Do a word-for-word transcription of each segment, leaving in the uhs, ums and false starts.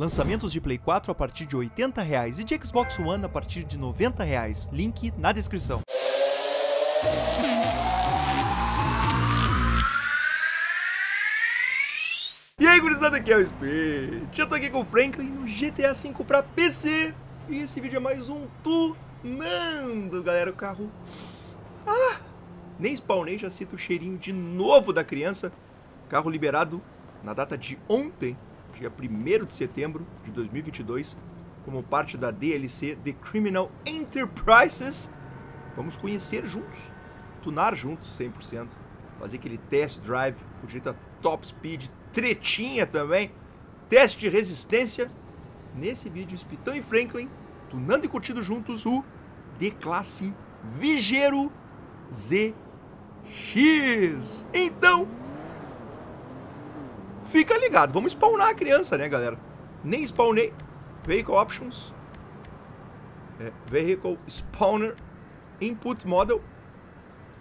Lançamentos de Play quatro a partir de oitenta reais e de Xbox One a partir de noventa reais. Link na descrição. E aí, gurizada, aqui é o Spit. Eu tô aqui com o Franklin no GTA cinco pra P C. E esse vídeo é mais um tunando, galera, o carro... Ah, nem spawnei, já sinto o cheirinho de novo da criança. Carro liberado na data de ontem, dia primeiro de setembro de dois mil e vinte e dois, como parte da D L C The Criminal Enterprises. Vamos conhecer juntos, tunar juntos cem por cento, fazer aquele test drive, o direito a top speed, tretinha também, teste de resistência. Nesse vídeo, Spitão e Franklin, tunando e curtindo juntos o Declasse Vigero Z X. Então, fica ligado, vamos spawnar a criança, né, galera? Nem spawnei. Vehicle Options, é, Vehicle Spawner, Input Model.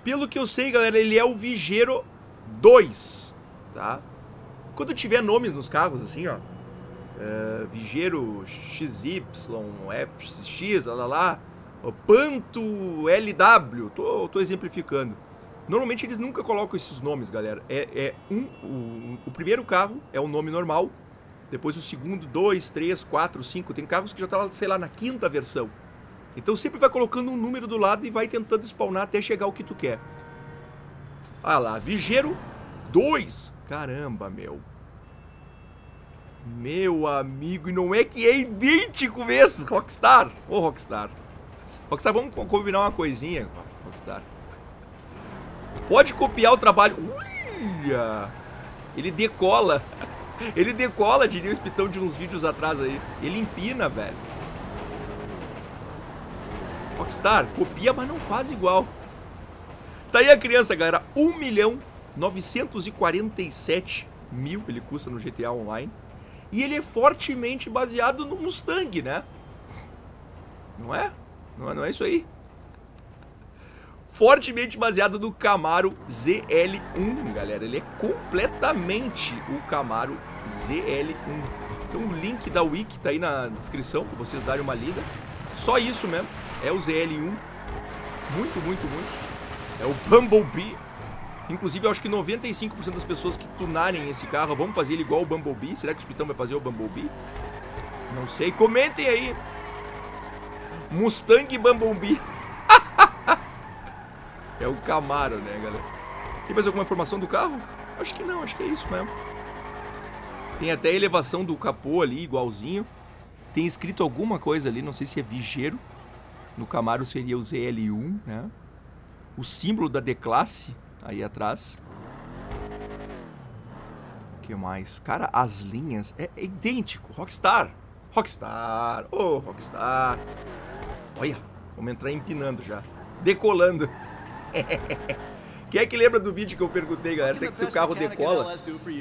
Pelo que eu sei, galera, ele é o Vigero dois, tá? Quando tiver nomes nos carros, assim, ó, é, Vigero X Y, F X, lá, lá, lá, Panto L W, tô, tô exemplificando. Normalmente eles nunca colocam esses nomes, galera. É, é um, um, o primeiro carro é o nome normal, depois o segundo, dois, três, quatro, cinco. Tem carros que já tá, sei lá, na quinta versão. Então sempre vai colocando um número do lado e vai tentando spawnar até chegar o que tu quer. Ah lá, Vigero dois. Caramba, meu. Meu amigo, e não é que é idêntico mesmo. Rockstar, ô oh, Rockstar. Rockstar, vamos combinar uma coisinha, Rockstar. Pode copiar o trabalho. Uia! Ele decola. Ele decola, diria o Spitão de uns vídeos atrás aí. Ele empina, velho. Rockstar, copia, mas não faz igual. Tá aí a criança, galera. um milhão novecentos e quarenta e sete mil ele custa no G T A Online. E ele é fortemente baseado no Mustang, né? Não é? Não é, não é isso aí? Fortemente baseado no Camaro Z L um, galera. Ele é completamente o Camaro Z L um. Então o link da wiki tá aí na descrição pra vocês darem uma lida. Só isso mesmo. É o Z L um. Muito, muito, muito. É o Bumblebee. Inclusive, eu acho que noventa e cinco por cento das pessoas que tunarem esse carro vão fazer ele igual o Bumblebee. Será que o Spitão vai fazer o Bumblebee? Não sei. Comentem aí. Mustang Bumblebee. É o Camaro, né, galera? Tem mais alguma informação do carro? Acho que não, acho que é isso mesmo. Tem até a elevação do capô ali, igualzinho. Tem escrito alguma coisa ali, não sei se é Vigero. No Camaro seria o Z L um, né? O símbolo da Declasse, aí atrás. O que mais? Cara, as linhas é, é idêntico. Rockstar! Rockstar! Ô, oh, Rockstar! Olha, vamos entrar empinando já. Decolando. Quem é que lembra do vídeo que eu perguntei, galera? Será que se o carro decola?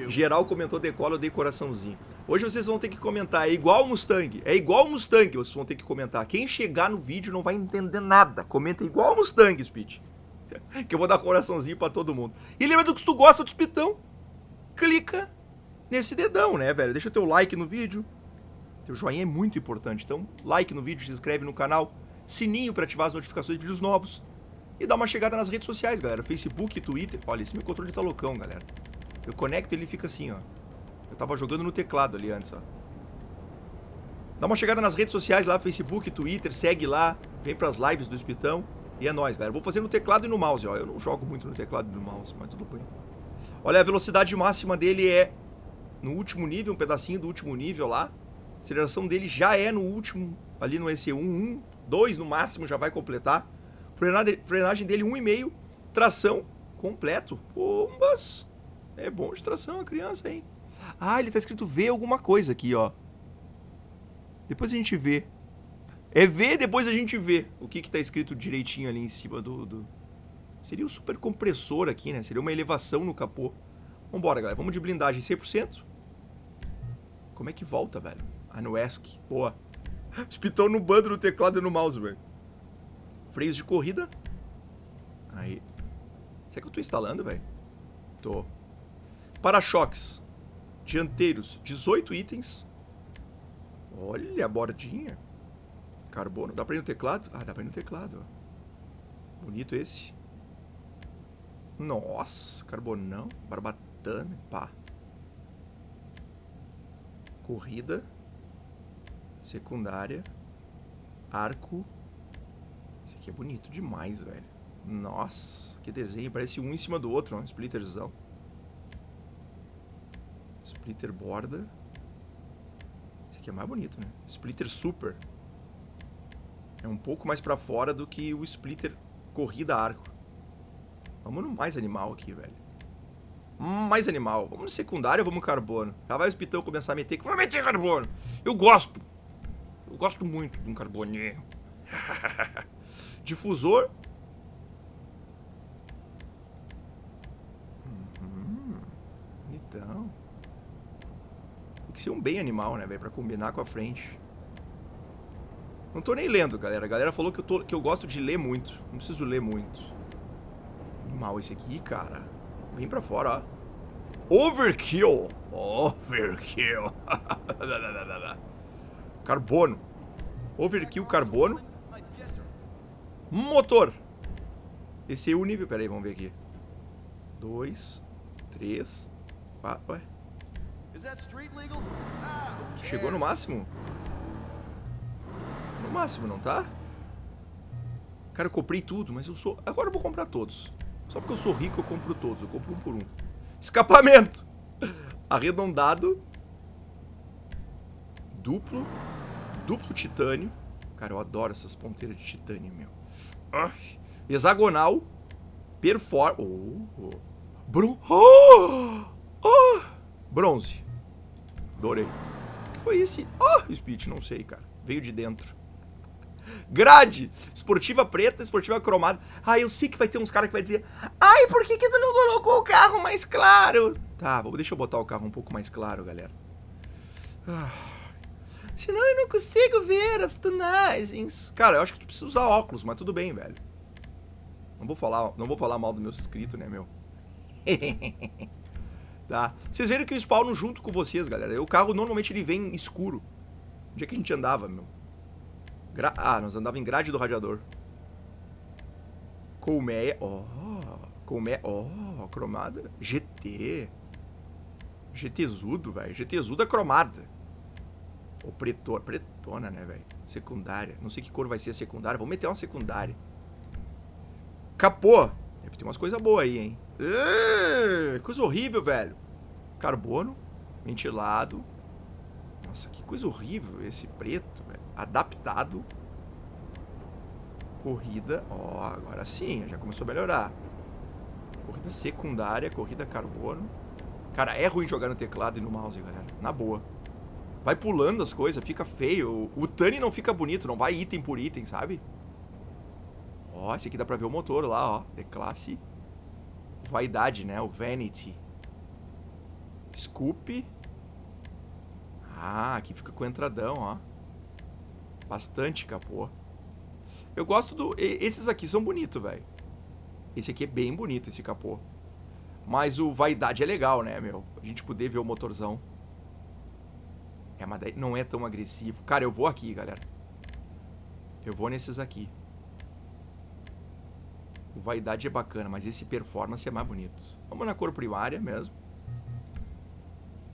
Geral comentou decola, eu dei coraçãozinho. Hoje vocês vão ter que comentar, é igual o Mustang. É igual o Mustang, vocês vão ter que comentar. Quem chegar no vídeo não vai entender nada. Comenta igual o Mustang, Spit. Que eu vou dar coraçãozinho pra todo mundo. E lembra do que tu gosta do Spitão? Clica nesse dedão, né, velho? Deixa teu like no vídeo. Teu joinha é muito importante. Então, like no vídeo, se inscreve no canal. Sininho pra ativar as notificações de vídeos novos. E dá uma chegada nas redes sociais, galera. Facebook, Twitter. Olha, esse meu controle tá loucão, galera. Eu conecto e ele fica assim, ó. Eu tava jogando no teclado ali antes, ó. Dá uma chegada nas redes sociais lá, Facebook, Twitter. Segue lá. Vem pras lives do Spitão. E é nóis, galera. Vou fazer no teclado e no mouse, ó. Eu não jogo muito no teclado e no mouse, mas tudo bem. Olha, a velocidade máxima dele é no último nível, um pedacinho do último nível lá. A aceleração dele já é no último, ali no E C um, um, dois no máximo já vai completar. Frenagem dele um vírgula cinco, tração completo. Pombas! É bom de tração a criança, hein? Ah, ele tá escrito V alguma coisa aqui, ó. Depois a gente vê. É V, depois a gente vê o que que tá escrito direitinho ali em cima do... do... Seria o super compressor aqui, né? Seria uma elevação no capô. Vambora, galera. Vamos de blindagem cem por cento. Como é que volta, velho? Ah, no E S C. Boa. Spitão no bando, no teclado e no mouse, velho. Freios de corrida. Aí. Será que eu tô instalando, velho? Tô. Para-choques. Dianteiros. dezoito itens. Olha a bordinha. Carbono. Dá pra ir no teclado? Ah, dá pra ir no teclado. Ó. Bonito esse. Nossa, carbonão. Barbatana. Pá. Corrida. Secundária. Arco. Isso aqui é bonito demais, velho. Nossa, que desenho. Parece um em cima do outro, ó. Splitterzão. Splitter borda. Esse aqui é mais bonito, né? Splitter super. É um pouco mais pra fora do que o Splitter corrida arco. Vamos no mais animal aqui, velho. Mais animal. Vamos no secundário ou vamos no carbono? Já vai o Spitão começar a meter que vai meter carbono. Eu gosto. Eu gosto muito de um carboninho. Difusor. Hum, então. Tem que ser um bem animal, né, velho? Pra combinar com a frente. Não tô nem lendo, galera. A galera falou que eu, tô, que eu gosto de ler muito. Não preciso ler muito. Animal esse aqui, cara. Vem pra fora, ó. Overkill. Overkill. Carbono. Overkill, carbono. Motor. Esse é o nível. Pera aí, vamos ver aqui. Dois, três, quatro. Ué. Chegou no máximo? No máximo, não tá? Cara, eu comprei tudo, mas eu sou... Agora eu vou comprar todos. Só porque eu sou rico, eu compro todos. Eu compro um por um. Escapamento. Arredondado. Duplo. Duplo titânio. Cara, eu adoro essas ponteiras de titânio, meu. Ah. Hexagonal. Perform... Oh, oh. Bron... Oh, oh. Bronze. Adorei. O que foi esse? Oh, Speed, não sei, cara. Veio de dentro. Grade. Esportiva preta, esportiva cromada. Ah, eu sei que vai ter uns caras que vai dizer: ai, por que que tu não colocou o carro mais claro? Tá, vou, deixa eu botar o carro um pouco mais claro, galera. Ah. Senão eu não consigo ver as tonagens. Cara, eu acho que tu precisa usar óculos, mas tudo bem, velho. Não vou falar, não vou falar mal dos meus inscritos, né, meu? Tá. Vocês viram que eu spawno junto com vocês, galera. O carro normalmente ele vem escuro. Onde é que a gente andava, meu? Gra ah, nós andava em grade do radiador. Colmeia. Ó. Oh, colmeia. Ó. Oh, cromada. G T. GTzudo, velho. GTzudo é cromada. Ô, pretor. Pretona, né, velho? Secundária. Não sei que cor vai ser a secundária. Vamos meter uma secundária. Capô. Deve ter umas coisas boas aí, hein? Eee, coisa horrível, velho. Carbono. Ventilado. Nossa, que coisa horrível esse preto, velho. Adaptado. Corrida. Ó, agora sim, já começou a melhorar. Corrida secundária, corrida carbono. Cara, é ruim jogar no teclado e no mouse, galera. Na boa. Vai pulando as coisas, fica feio. O Tani não fica bonito, não vai item por item, sabe? Ó, esse aqui dá pra ver o motor lá, ó. Declasse. Vaidade, né? O Vanity. Scoop. Ah, aqui fica com entradão, ó. Bastante capô. Eu gosto do... Esses aqui são bonitos, velho. Esse aqui é bem bonito, esse capô. Mas o Vaidade é legal, né, meu? A gente poder ver o motorzão. É, mas daí não é tão agressivo. Cara, eu vou aqui, galera. Eu vou nesses aqui. O Vaidade é bacana, mas esse Performance é mais bonito. Vamos na cor primária mesmo.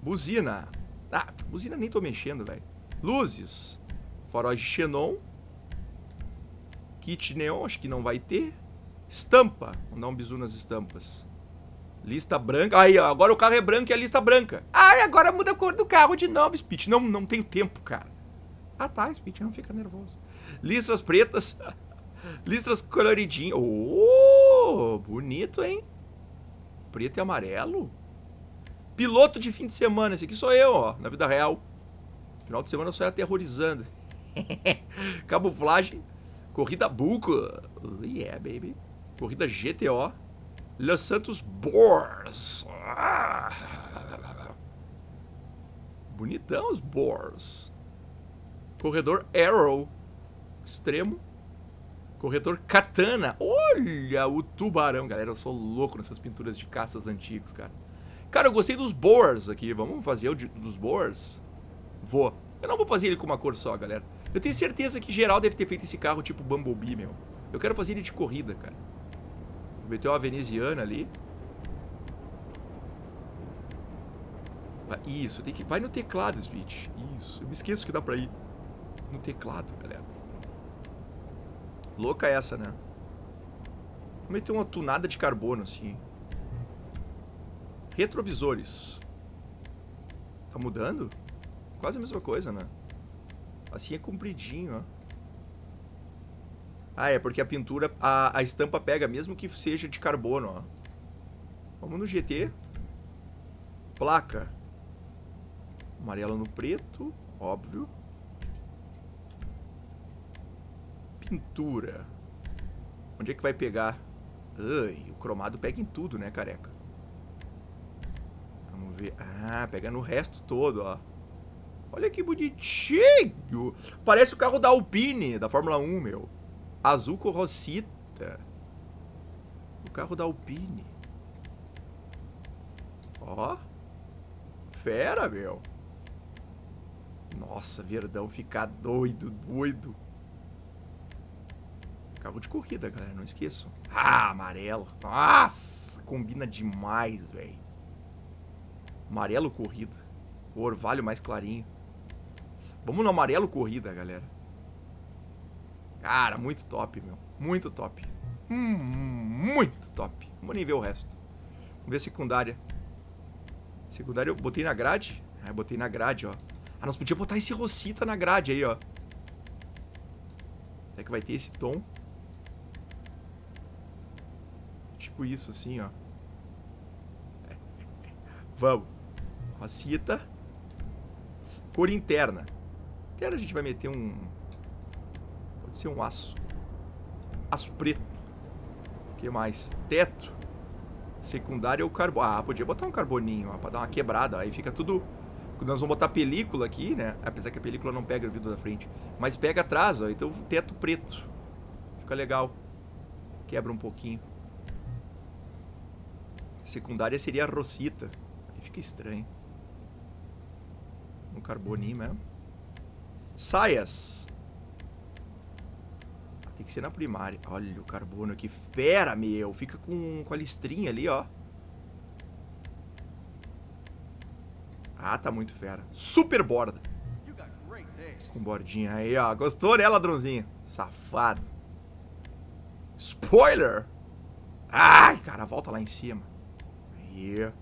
Buzina. Ah, buzina nem tô mexendo, velho. Luzes. Faróis de xenon. Kit neon, acho que não vai ter. Estampa. Vamos dar um bizu nas estampas. Lista branca. Aí, ó, agora o carro é branco e a lista branca. Ai, agora muda a cor do carro de novo, Spit. Não, não tenho tempo, cara. Ah, tá, Spit, não fica nervoso. Listras pretas. Listras coloridinhas. Oh, bonito, hein? Preto e amarelo. Piloto de fim de semana, esse aqui sou eu, ó, na vida real. Final de semana eu saio aterrorizando. Camuflagem. Corrida Buco. Oh, yeah, baby. Corrida G T O. Los Santos Boars. Ah. Bonitão os Boars. Corredor Arrow. Extremo. Corredor Katana. Olha o tubarão, galera. Eu sou louco nessas pinturas de caças antigos, cara. Cara, eu gostei dos Boars aqui. Vamos fazer o de, dos Boars? Vou. Eu não vou fazer ele com uma cor só, galera. Eu tenho certeza que geral deve ter feito esse carro tipo Bumblebee, meu. Eu quero fazer ele de corrida, cara. Vou meter uma veneziana ali. Isso, tem que... Vai no teclado, Switch. Isso, eu me esqueço que dá pra ir no teclado, galera. Louca essa, né? Vou meter uma tunada de carbono, assim. Retrovisores. Tá mudando? Quase a mesma coisa, né? Assim é compridinho, ó. Ah, é porque a pintura, a, a estampa pega, mesmo que seja de carbono, ó. Vamos no G T. Placa. Amarelo no preto, óbvio. Pintura. Onde é que vai pegar? Ai, o cromado pega em tudo, né, careca? Vamos ver. Ah, pega no resto todo, ó. Olha que bonitinho. Parece o carro da Alpine, da Fórmula um, meu. Azul corrocita. O carro da Alpine. Ó. Fera, meu. Nossa, verdão, fica doido, doido. Carro de corrida, galera, não esqueçam. Ah, amarelo. Nossa, combina demais, velho. Amarelo corrida. O orvalho mais clarinho. Vamos no amarelo corrida, galera. Cara, muito top, meu. Muito top. Hum, muito top. Vamos nem ver o resto. Vamos ver a secundária. Secundária eu botei na grade. Ah, eu botei na grade, ó. Ah, nós podíamos botar esse rocita na grade aí, ó. Será que vai ter esse tom? Tipo isso, assim, ó. Vamos. Rocita. Cor interna. Interna a gente vai meter um... ser um aço. Aço preto. O que mais? Teto. Secundário é o carbono. Ah, podia botar um carboninho, ó, pra dar uma quebrada. Aí fica tudo... Nós vamos botar película aqui, né? Apesar que a película não pega o vidro da frente. Mas pega atrás, ó. Então teto preto. Fica legal. Quebra um pouquinho. Secundária seria a rocita. Aí fica estranho. Um carboninho mesmo. Saias. Tem que ser na primária. Olha o carbono, que fera, meu. Fica com, com a listrinha ali, ó. Ah, tá muito fera. Super borda. Com bordinha aí, ó. Gostou, né, ladrãozinho? Safado. Spoiler. Ai, cara, volta lá em cima. Aí.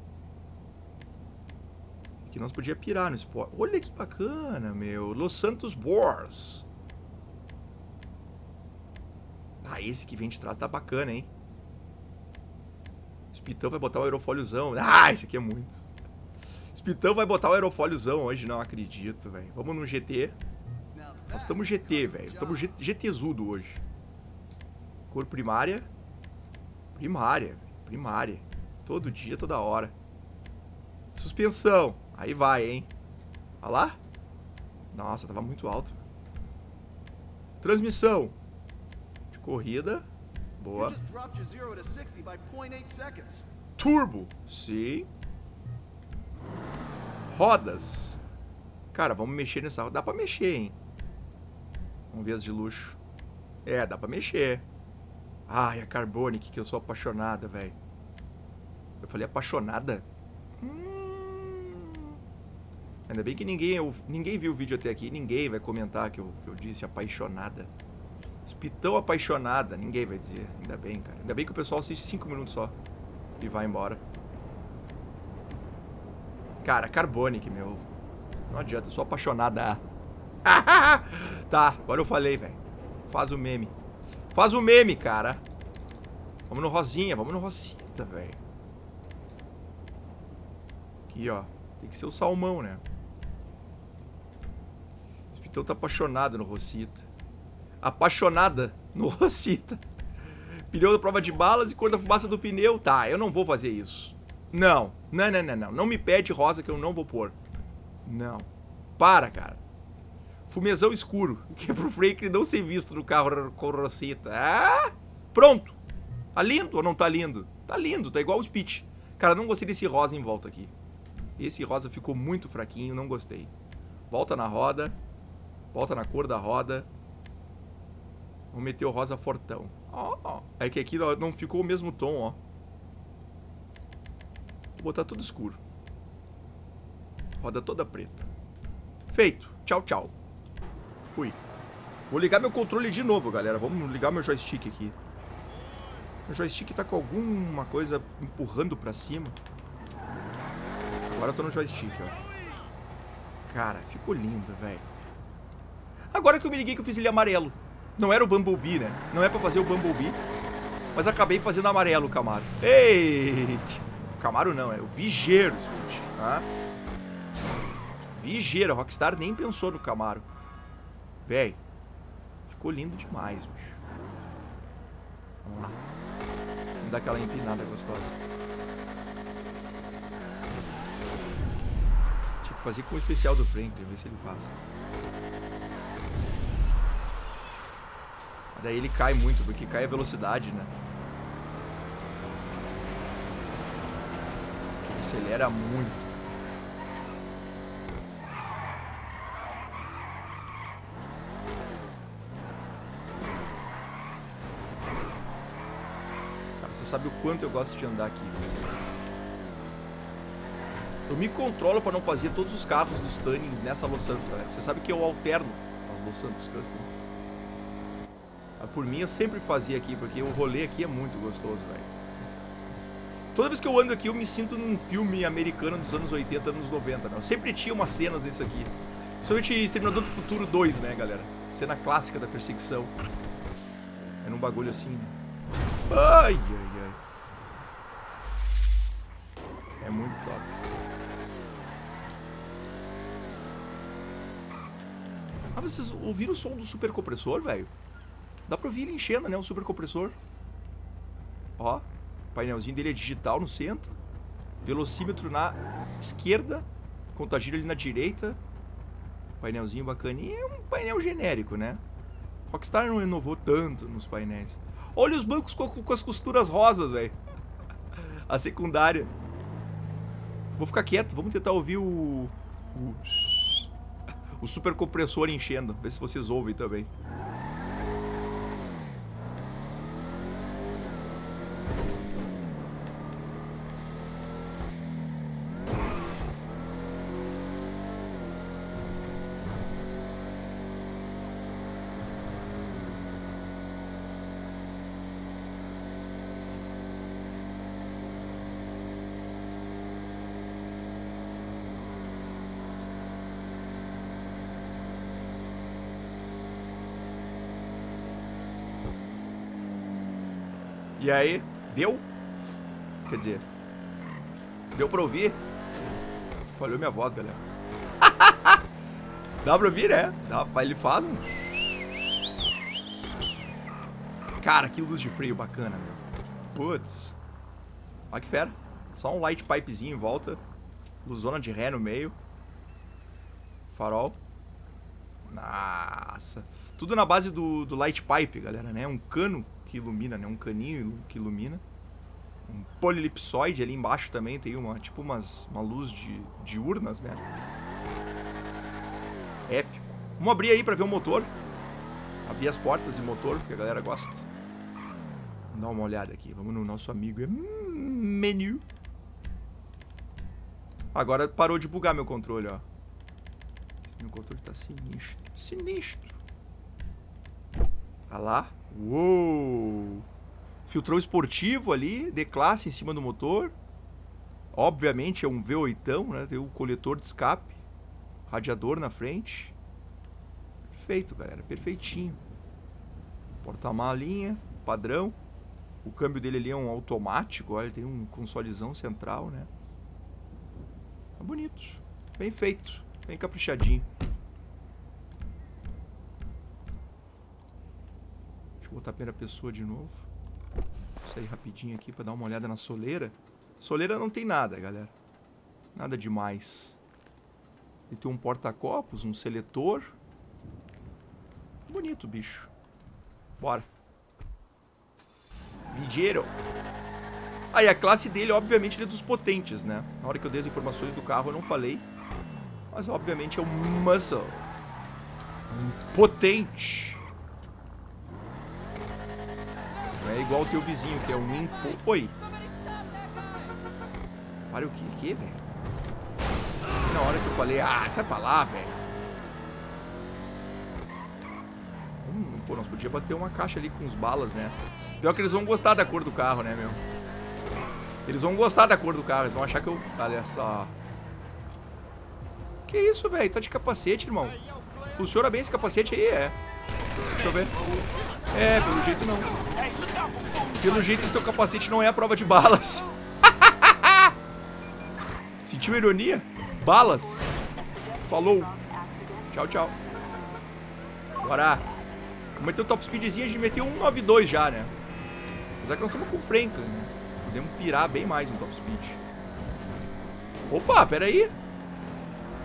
Aqui nós podíamos pirar no spoiler. Olha que bacana, meu. Los Santos Customs. Ah, esse que vem de trás tá bacana, hein? Spitão vai botar um aerofóliozão. Ah, esse aqui é muito. Spitão vai botar um aerofóliozão hoje, não acredito, velho. Vamos no G T. Nós estamos G T, velho. Estamos GTzudo hoje. Cor primária. Primária, primária. Todo dia, toda hora. Suspensão. Aí vai, hein? Olha lá. Nossa, tava muito alto. Transmissão. Corrida. Boa. Turbo. Sim. Rodas. Cara, vamos mexer nessa roda. Dá pra mexer, hein? Vamos ver as de luxo. É, dá pra mexer. Ai, a Carbonic, que eu sou apaixonada, velho. Eu falei apaixonada? Hum. Ainda bem que ninguém, eu, ninguém viu o vídeo até aqui. Ninguém vai comentar que eu, que eu disse apaixonada. Spitão apaixonada, ninguém vai dizer. Ainda bem, cara. Ainda bem que o pessoal assiste cinco minutos só e vai embora. Cara, Carbonic, meu. Não adianta, eu sou apaixonada. Tá, agora eu falei, velho. Faz o meme. Faz o meme, cara. Vamos no rosinha, vamos no rocita, velho. Aqui, ó. Tem que ser o salmão, né? Spitão tá apaixonado no rocita. Apaixonada no rocita. Pneu da prova de balas e cor da fumaça do pneu. Tá, eu não vou fazer isso. Não, não, não, não, não. Não me pede rosa que eu não vou pôr. Não. Para, cara. Fumezão escuro. Que é pro Franklin não ser visto no carro com rocita. Ah, pronto. Tá lindo ou não tá lindo? Tá lindo, tá igual o Spit. Cara, não gostei desse rosa em volta aqui. Esse rosa ficou muito fraquinho, não gostei. Volta na roda. Volta na cor da roda. Vamos meter o rosa fortão. Ó, ó. É que aqui não ficou o mesmo tom, ó. Vou botar tudo escuro. Roda toda preta. Feito. Tchau, tchau. Fui. Vou ligar meu controle de novo, galera. Vamos ligar meu joystick aqui. Meu joystick tá com alguma coisa empurrando pra cima. Agora eu tô no joystick, ó. Cara, ficou lindo, velho. Agora que eu me liguei que eu fiz ele amarelo. Não era o Bumblebee, né? Não é pra fazer o Bumblebee. Mas acabei fazendo amarelo o Camaro. Ei! Camaro não, é o Vigero, gente. Tá? Vigero, a Rockstar nem pensou no Camaro. Véi, ficou lindo demais, bicho. Vamos lá. Vamos dar aquela empinada gostosa. Tinha que fazer com o especial do Franklin, ver se ele faz. Mas daí ele cai muito, porque cai a velocidade, né? Ele acelera muito. Você sabe o quanto eu gosto de andar aqui. Eu me controlo para não fazer todos os carros dos Tunnings nessa Los Santos, galera. Você sabe que eu alterno as Los Santos Customs. Mas por mim eu sempre fazia aqui, porque o rolê aqui é muito gostoso, velho. Toda vez que eu ando aqui eu me sinto num filme americano dos anos oitenta, anos noventa, né? Eu sempre tinha umas cenas disso aqui. Principalmente Exterminador do Futuro dois, né, galera? Cena clássica da perseguição. É num bagulho assim, né? Ai, ai, ai. É muito top. Ah, vocês ouviram o som do supercompressor, velho? Dá pra ouvir ele enchendo, né? O supercompressor. Ó, o painelzinho dele é digital no centro. Velocímetro na esquerda. Contagiro ali na direita. Painelzinho bacaninha. É um painel genérico, né? Rockstar não inovou tanto nos painéis. Olha os bancos com, com as costuras rosas, velho. A secundária. Vou ficar quieto. Vamos tentar ouvir o... O, o super compressor enchendo. Ver se vocês ouvem também. E aí, deu? Quer dizer, deu pra ouvir? Falhou minha voz, galera. Dá pra ouvir, né? Dá, ele faz um... Cara, que luz de freio bacana, meu. Putz. Olha que fera. Só um light pipezinho em volta. Luzona de ré no meio. Farol. Nossa. Tudo na base do, do light pipe, galera, né? Um cano que ilumina, né? Um caninho que ilumina. Um polilipsoide ali embaixo também tem uma, tipo umas, uma luz de, de urnas, né? Épico. Vamos abrir aí pra ver o motor. Abrir as portas e o motor, porque a galera gosta. Vamos dar uma olhada aqui. Vamos no nosso amigo menu. Agora parou de bugar meu controle, ó. Esse meu controle tá sinistro. Sinistro. Olha lá. Uou! Filtrão esportivo ali, Declasse em cima do motor. Obviamente é um V oito, né? Tem o coletor de escape. Radiador na frente. Perfeito, galera. Perfeitinho. Porta-malinha, padrão. O câmbio dele ali é um automático. Olha, tem um consolezão central, né? Tá bonito. Bem feito. Bem caprichadinho. Vou botar a primeira pessoa de novo. Vou sair rapidinho aqui pra dar uma olhada na soleira. Soleira não tem nada, galera. Nada demais. Ele tem um porta-copos, um seletor. Bonito, bicho. Bora. Vigero. Aí, ah, a classe dele, obviamente, ele é dos potentes, né? Na hora que eu dei as informações do carro, eu não falei. mas obviamente é um muscle, um potente. Não é igual ao teu vizinho, que é um impo... Oi! Para o que, que velho? Na hora que eu falei, ah, sai pra lá, velho. Hum, pô, nós podíamos bater uma caixa ali com os balas, né? Pior que eles vão gostar da cor do carro, né, meu? Eles vão gostar da cor do carro, eles vão achar que eu... Olha só. Que isso, velho? Tá de capacete, irmão. Funciona bem esse capacete aí? É. Deixa eu ver. É, pelo jeito não. Pelo jeito esse teu capacete não é a prova de balas. Sentiu ironia? Balas. Falou. Tchau, tchau. Bora. Vou meter o top speedzinho, a gente meteu um nove dois já, né? Apesar que nós estamos com o Franklin, né? Podemos pirar bem mais no top speed. Opa, pera aí.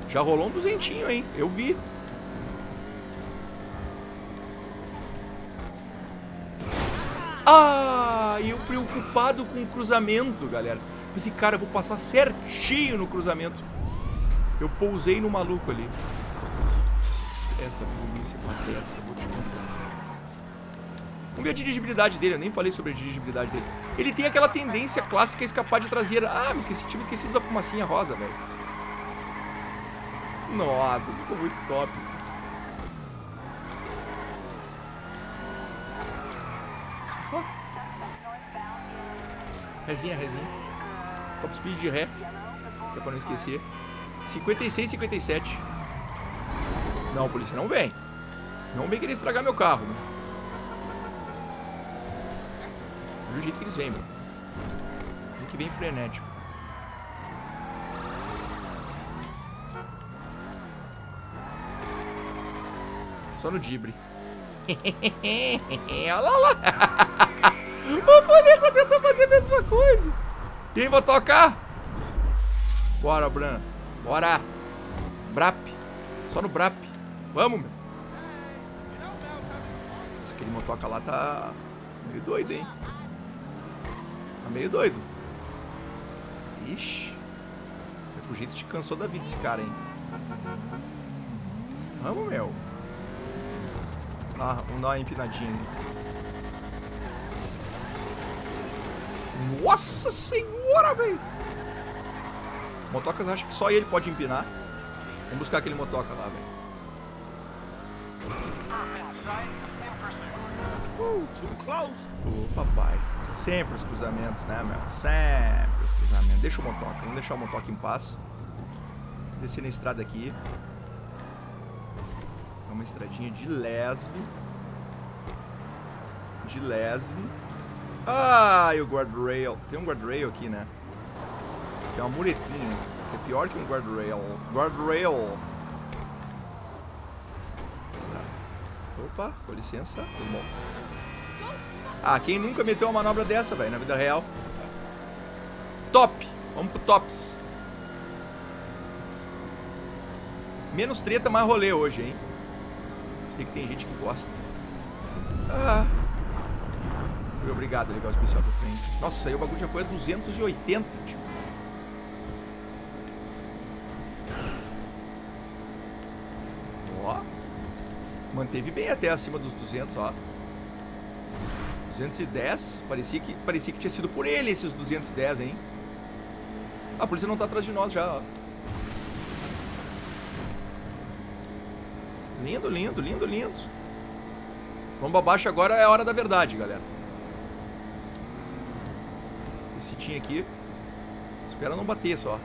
Já rolou um duzentinho, hein? Eu vi. Ah, e eu preocupado com o cruzamento, galera. Pensei, cara, eu vou passar certinho no cruzamento. Eu pousei no maluco ali. Essa polícia pateta, vou te contar. Vamos ver a dirigibilidade dele, eu nem falei sobre a dirigibilidade dele. Ele tem aquela tendência clássica a escapar de traseira. Ah, me esqueci, tinha me esquecido da fumacinha rosa, velho. Nossa, ficou muito top. Só. Rezinha, rezinha. Top speed de ré, que é pra não esquecer. cinquenta e seis, cinquenta e sete. Não, polícia, não vem. Não vem querer estragar meu carro, né? Do jeito que eles vêm, mano. Do que vem frenético. Só no dibre. Olha lá, lá. O polícia tentou fazer a mesma coisa. Quem vai tocar? Bora, Brana. Bora. Brap. Só no brap. Vamos, meu. Nossa, aquele motoca lá tá meio doido, hein? Tá meio doido. Ixi. Pelo jeito te cansou da vida esse cara, hein? Vamos, meu. Ah, vamos dar uma empinadinha aí. Nossa senhora, velho. Motocas acham que só ele pode empinar. Vamos buscar aquele motoca lá, velho. Uh, too close. Ô, papai. Sempre os cruzamentos, né, meu? Sempre os cruzamentos. Deixa o motoca. Vamos deixar o motoca em paz. Descer na estrada aqui. É uma estradinha de lesbe. De lesbe. Ah, e o guardrail. Tem um guardrail aqui, né? Tem uma muretinha, que é pior que um guardrail. Guardrail. Opa, com licença. Bom. Ah, quem nunca meteu uma manobra dessa, velho, na vida real? Top! Vamos pro tops. Menos treta, mais rolê hoje, hein? Sei que tem gente que gosta. Ah. Fui obrigado a ligar o especial pra frente. Nossa, aí o bagulho já foi a duzentos e oitenta, tipo. Manteve bem até acima dos duzentos, ó. duzentos e dez. Parecia que, parecia que tinha sido por ele esses duzentos e dez, hein? Ah, a polícia não tá atrás de nós já, ó. Lindo, lindo, lindo, lindo. Vamos pra baixo agora, é a hora da verdade, galera. Esse tinha aqui. Espera não bater só.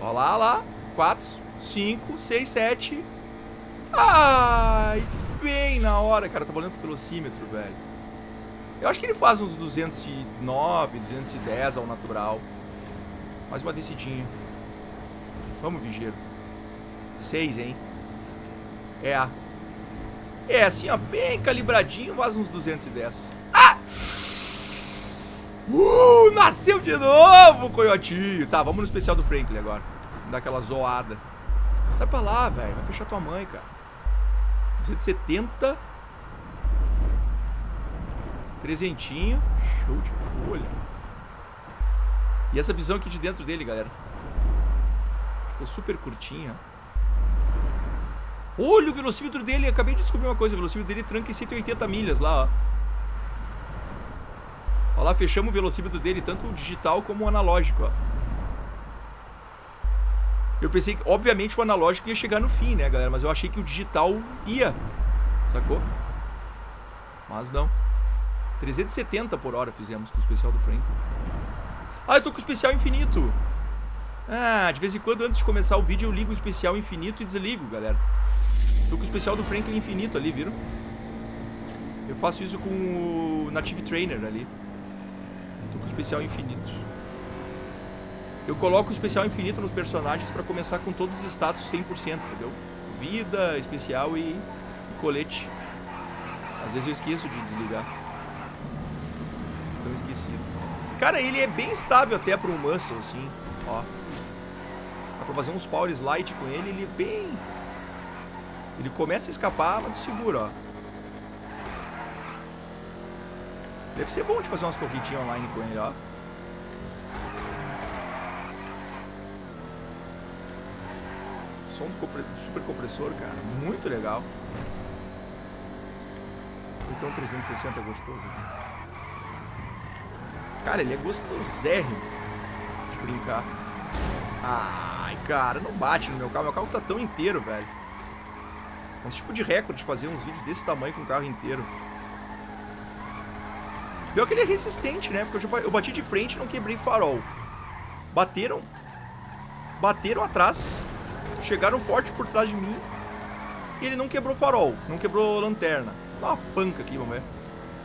Ó lá, ó lá. quatro, cinco, seis, sete... Ai, bem na hora, cara. Eu tava olhando pro velocímetro, velho. Eu acho que ele faz uns duzentos e nove, duzentos e dez ao natural. Mais uma descidinha. Vamos, Vigero. seis, hein? É. É assim, ó, bem calibradinho, faz uns duzentos e dez. Ah! Uh, nasceu de novo, coiotinho. Tá, vamos no especial do Franklin agora. Vamos dar aquela zoada. Sai pra lá, velho. Vai fechar tua mãe, cara. duzentos e setenta. trezentinho. Show de bolha. E essa visão aqui de dentro dele, galera. Ficou super curtinha. Olha o velocímetro dele, acabei de descobrir uma coisa. O velocímetro dele tranca em cento e oitenta milhas lá, ó. Ó lá, fechamos o velocímetro dele, tanto o digital como o analógico, ó. Eu pensei que, obviamente, o analógico ia chegar no fim, né, galera? Mas eu achei que o digital ia, sacou? Mas não. trezentos e setenta por hora fizemos com o especial do Franklin. Ah, eu tô com o especial infinito. Ah, de vez em quando, antes de começar o vídeo, eu ligo o especial infinito e desligo, galera. Tô com o especial do Franklin infinito ali, viram? Eu faço isso com o Native Trainer ali. Tô com o especial infinito. Eu coloco o especial infinito nos personagens pra começar com todos os status cem por cento, entendeu? Vida, especial e, e colete. Às vezes eu esqueço de desligar. Tão esquecido. Cara, ele é bem estável até para um muscle, assim. Ó. Dá pra fazer uns power slide com ele, ele é bem... Ele começa a escapar, mas segura, ó. Deve ser bom de fazer umas corridinhas online com ele, ó. Som do super compressor, cara. Muito legal. Então trezentos e sessenta é gostoso aqui. Cara, ele é gostosérrimo de brincar. Ai, cara, não bate no meu carro. Meu carro tá tão inteiro, velho. É um tipo de recorde fazer uns vídeos desse tamanho com o carro inteiro. Pior que ele é resistente, né? Porque eu, já, eu bati de frente e não quebrei farol. Bateram. Bateram atrás. Chegaram forte por trás de mim. E ele não quebrou farol. Não quebrou lanterna. Dá uma panca aqui, vamos ver.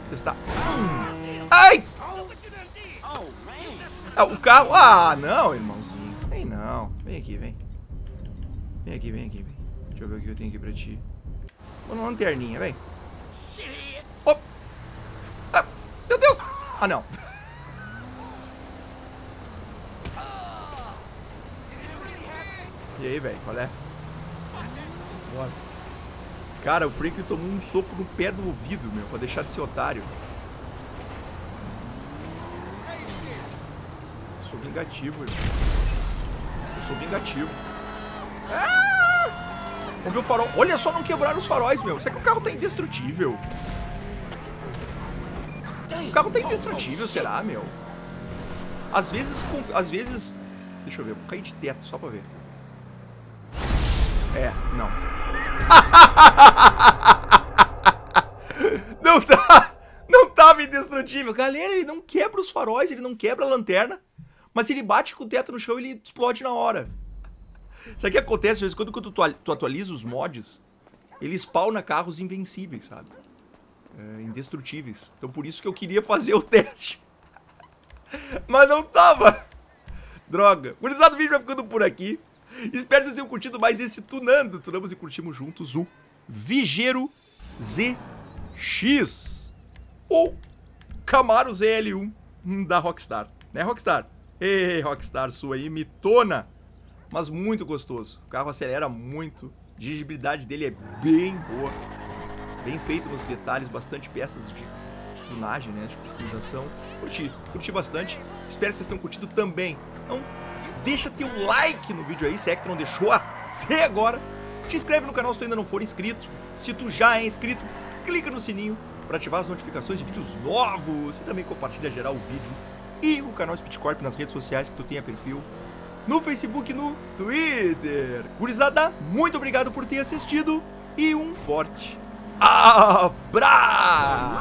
Testar. Hum. Ai! Ah, o carro... Ah, não, irmãozinho. Vem não. Vem aqui, vem. Vem aqui, vem aqui, vem. Deixa eu ver o que eu tenho aqui pra ti. Vou na lanterninha, vem. Oh. Ah, meu Deus! Ah, não. E aí, velho, qual é? Bora. Cara, o Franklin tomou um soco no pé do ouvido, meu, pra deixar de ser otário. Eu sou vingativo, irmão. Eu sou vingativo. Ah! Vamos ver o farol. Olha só, não quebraram os faróis, meu. Será que o carro tá indestrutível? O carro tá indestrutível, será, meu? Às vezes... Às vezes... Deixa eu ver, vou cair de teto, só pra ver. É, não. Não tá... Não tava indestrutível. Galera, ele não quebra os faróis, ele não quebra a lanterna. Mas se ele bate com o teto no chão, ele explode na hora. Sabe o que acontece? De vez em quando, quando tu atualiza os mods, ele spawna carros invencíveis, sabe? É, indestrutíveis. Então por isso que eu queria fazer o teste. Mas não tava. Droga. Gurizada, o vídeo vai ficando por aqui. Espero que vocês tenham curtido mais esse Tunando. Tunamos e curtimos juntos o Vigero Z X. Ou Camaro Z L um da Rockstar. Né, Rockstar? Ei, Rockstar, sua imitona, mas muito gostoso. O carro acelera muito, a dirigibilidade dele é bem boa, bem feito nos detalhes, bastante peças de tunagem, né, de customização. Curti, curti bastante. Espero que vocês tenham curtido também. Então, deixa teu like no vídeo aí, se é que tu não deixou até agora. Te inscreve no canal se tu ainda não for inscrito. Se tu já é inscrito, clica no sininho para ativar as notificações de vídeos novos e também compartilha geral o vídeo. E o canal Spitcorp nas redes sociais que tu tenha perfil, no Facebook e no Twitter. Gurizada, muito obrigado por ter assistido e um forte abraço!